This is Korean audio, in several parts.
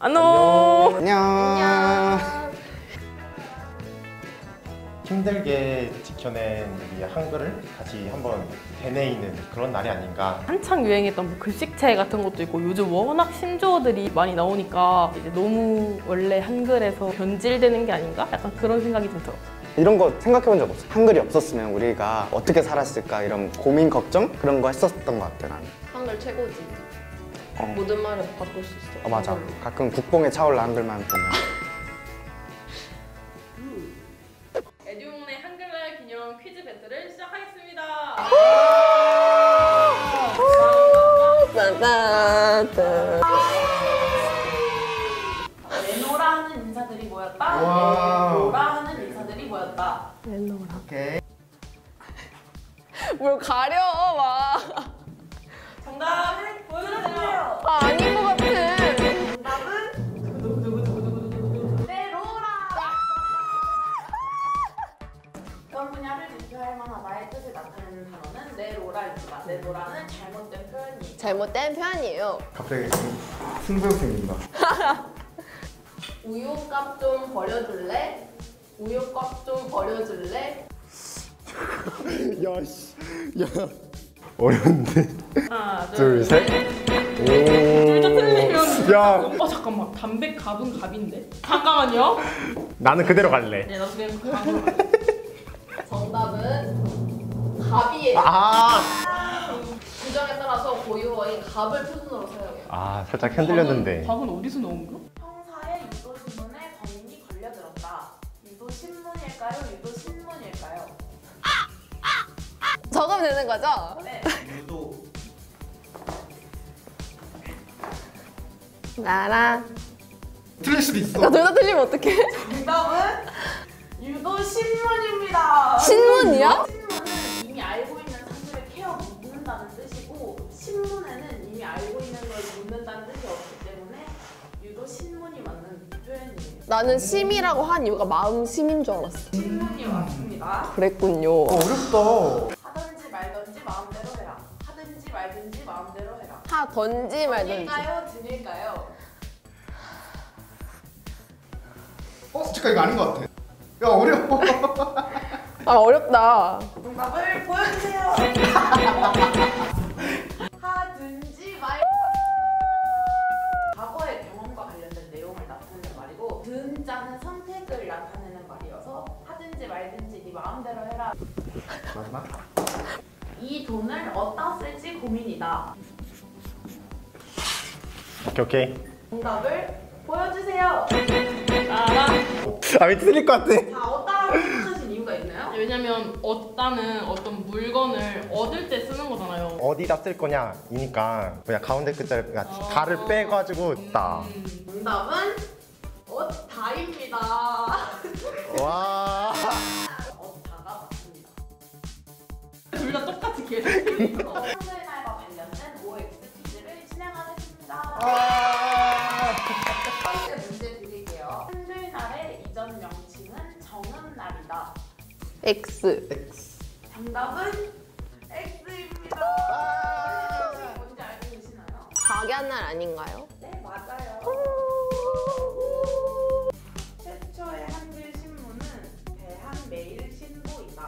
안녕. 안녕. 힘들게 지켜낸 우리 한글을 다시 한번 되뇌이는 그런 날이 아닌가. 한창 유행했던 뭐 글씨체 같은 것도 있고, 요즘 워낙 신조어들이 많이 나오니까 이제 너무 원래 한글에서 변질되는 게 아닌가? 약간 그런 생각이 좀 들어. 이런 거 생각해 본 적 없어. 한글이 없었으면 우리가 어떻게 살았을까, 이런 고민, 걱정? 그런 거 했었던 것 같아, 나는. 한글 최고지. 모든 말을 바꿀 수 있어. 맞아. 가끔 국뽕에 차올라 한글만 보면. 애듀몽네 한글날 기념 퀴즈 배틀을 시작하겠습니다. 내노라 하는 인사들이 모였다. 내노라 하는 인사들이 모였다. 내노라. 오케이. 뭘 가려, 와. 정답은 보여드려요. 아, 아닌 것 같아. 정답은 내노라. 어떤 분야를 대표할 만한 나의 뜻을 나타내는 단어는 내노라입니다. 내노라는 잘못된 표현이에요. 잘못된 표현이에요. 갑자기 승부욕생긴다. 우유값 좀 버려줄래? 우유값 좀 버려줄래? 야, 씨. 야. 어려운데. 하나, 둘, 셋. 둘 다 틀리면. 야. 잠깐만. 담백 갑은 갑인데? 잠깐만요. 나는 그대로 갈래. 네, 나도 그냥 갑으로 갈래. 정답은 갑이에요. 아. 규정에 따라서 고유어인 갑을 표준으로 사용해요. 아, 살짝 흔들렸는데. 갑은 어디서 나온 거? 형사의 유도신문에 범인이 걸려들었다. 유도신문일까요? 유도신문일까요? 적으면 되는 거죠? 네. 유도. 나랑. 틀릴 수도 있어. 둘 다 틀리면 어떡해? 정답은 유도 신문입니다. 신문이요? 신문은 이미 알고 있는 사실을 캐어 묻는다는 뜻이고, 신문에는 이미 알고 있는 걸 묻는다는 뜻이 없기 때문에 유도 신문이 맞는 표현이에요. 나는 심이라고 한 이유가 마음 심인 줄 알았어. 신문이 맞습니다. 그랬군요. 어렵다. 말든지 마음대로 해라. 하던지 말든지. 드릴까요? 드릴까요? 잠깐 이거 아닌 것 같아. 야, 어려워. 아, 어렵다. 정답을 보여주세요. 하든지 말. 과거의 경험과 관련된 내용을 나타내는 말이고, 든자는 선택을 나타내는 말이어서 하든지 말든지 네 마음대로 해라. 마지막. 이 돈을 어디다 쓸지 고민이다. 오케이, 오케이. 정답을 보여주세요. 아, 왜 틀릴 것 같아? 자, 어디다라고 생각하신 이유가 있나요? 왜냐면 어디다는 어떤 물건을 얻을 때 쓰는 거잖아요. 어디다 쓸 거냐 이니까 그냥 가운데 글자를 다를 빼가지고 다. 정답은 어디다입니다. 와. 둘 다 똑같이 계속 틀리고. 한글날과 관련된 OX 퀴즈를 진행하겠습니다. 첫 번째 문제 드릴게요. 한글날의 이전 명칭은 정음날이다. X. 정답은 X입니다. 뭔지 알고 계시나요? 각야날 아닌가요? 네, 맞아요. 최초의 한글 신문은 대한매일신보이다.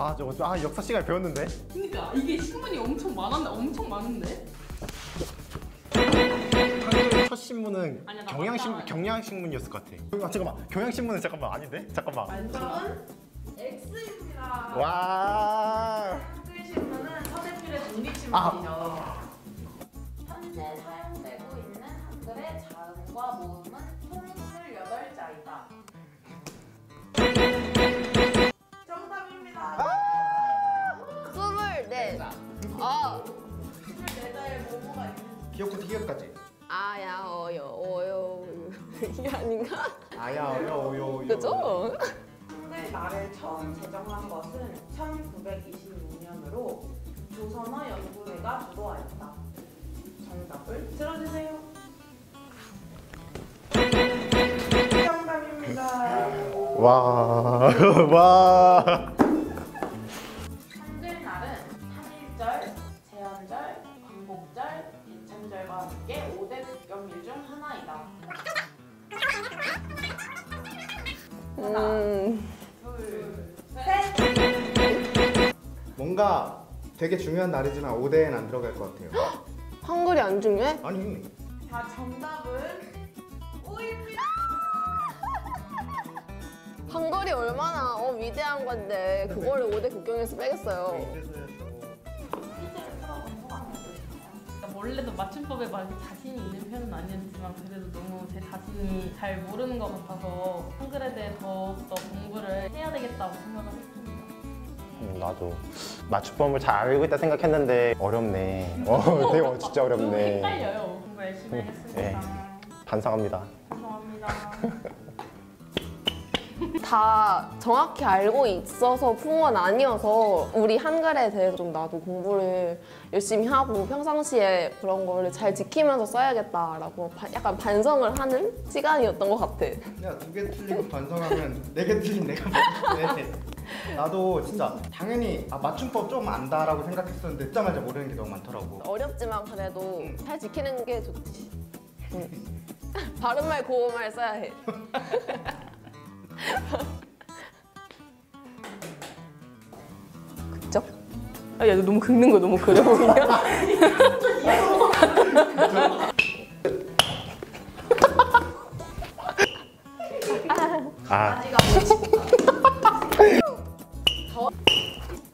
아, 저거 역사 시간에 배웠는데? 그러니까 이게 신문이 엄청 많은데? 첫 신문은 아니야, 경향신문이었을 것 같아. 아, 잠깐만. 경향신문은 잠깐만 아닌데? 잠깐만. 완전 X입니다. 와. 한글신문은 서대필의 독립신문이죠. 아. 현재 사용되고 있는 한글의 자음과 모음은 총 28자이다. 기억부터 기억까지. 아야 어여 오요 이게 아닌가? 아야 어여 오요. 그죠? 한글날을 처음 제정한 것은 1926년으로 조선어 연구회가 주도하였다. 정답을 들어주세요. 정답입니다. 와. 한글날은 3일절, 제헌절, 광복절, 예창절과 함께 세계의 5대 국경일 중 하나이다. 하나, 둘, 셋. 뭔가 되게 중요한 날이지만 5대에는 안 들어갈 것 같아요. 한글이 안 중요해? 아니. 자, 정답은 5입니다. 한글이 얼마나 위대한 건데 그걸 5대 국경에서 빼겠어요. 원래도 맞춤법에 많이 자신이 있는 편은 아니었지만 그래도 너무 제 자신이 잘 모르는 것 같아서 한글에 대해 더욱더 공부를 해야 되겠다고 생각을 했습니다. 나도 맞춤법을 잘 알고 있다 생각했는데 어렵네. 되게 진짜 어렵네. 너무 헷갈려요. 공부 열심히 했습니다. 네. 반성합니다. 감사합니다. 다 정확히 알고 있어서 푼 건 아니어서 우리 한글에 대해서 좀 나도 공부를 열심히 하고 평상시에 그런 거를 잘 지키면서 써야겠다라고 약간 반성을 하는 시간이었던 것 같아. 야, 2개 틀리고 반성하면 4개 틀린 내가 맞는데 나도 진짜 당연히 맞춤법 좀 안다라고 생각했었는데 듣자마자 모르는 게 너무 많더라고. 어렵지만 그래도 잘 지키는 게 좋지. 바른말 고운말 써야 해. 그쵸? 야, 너 너무 긁는 거 너무 그려 보이냐? 아직 안 보이시다.